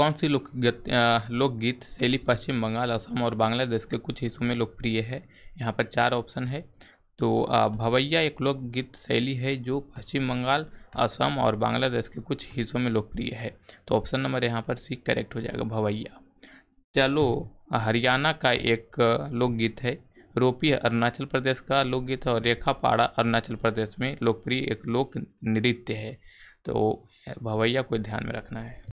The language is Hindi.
कौन सी लोकगीत शैली पश्चिम बंगाल, असम और बांग्लादेश के कुछ हिस्सों में लोकप्रिय है? यहाँ पर 4 ऑप्शन है। तो भवैया एक लोकगीत शैली है जो पश्चिम बंगाल, असम और बांग्लादेश के कुछ हिस्सों में लोकप्रिय है। तो ऑप्शन नंबर यहाँ पर सी करेक्ट हो जाएगा, भवैया। चलो, हरियाणा का एक लोकगीत है, रोपी अरुणाचल प्रदेश का लोकगीत है और रेखापाड़ा अरुणाचल प्रदेश में लोकप्रिय एक लोक नृत्य है। तो भवैया को ध्यान में रखना है।